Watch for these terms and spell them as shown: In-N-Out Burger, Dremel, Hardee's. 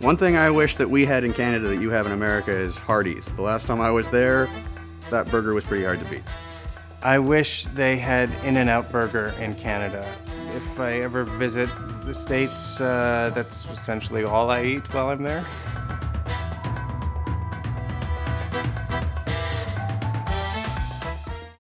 One thing I wish that we had in Canada that you have in America is Hardee's. The last time I was there, that burger was pretty hard to beat. I wish they had In-N-Out Burger in Canada. If I ever visit the States, that's essentially all I eat while I'm there.